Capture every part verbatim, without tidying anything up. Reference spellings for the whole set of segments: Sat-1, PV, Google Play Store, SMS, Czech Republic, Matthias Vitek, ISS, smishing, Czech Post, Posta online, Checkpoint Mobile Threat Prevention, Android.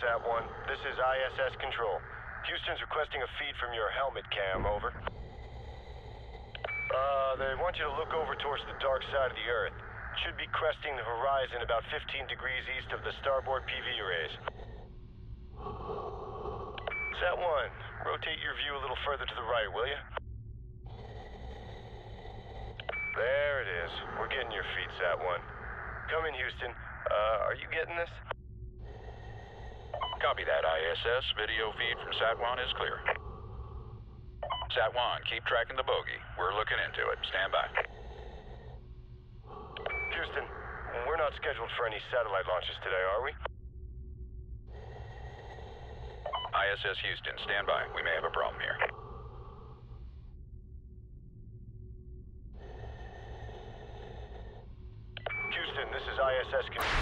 Sat one, this is I S S Control. Houston's requesting a feed from your helmet cam, over. Uh, they want you to look over towards the dark side of the Earth. Should be cresting the horizon about fifteen degrees east of the starboard P V arrays. Sat one, rotate your view a little further to the right, will you? There it is. We're getting your feed, Sat one. Come in, Houston. Uh, are you getting this? Copy that, I S S. Video feed from Sat one is clear. Sat one, keep tracking the bogey. We're looking into it. Stand by. Houston, we're not scheduled for any satellite launches today, are we? I S S Houston, stand by. We may have a problem here. Houston, this is I S S Control.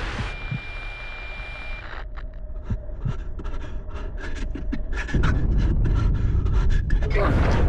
Come on.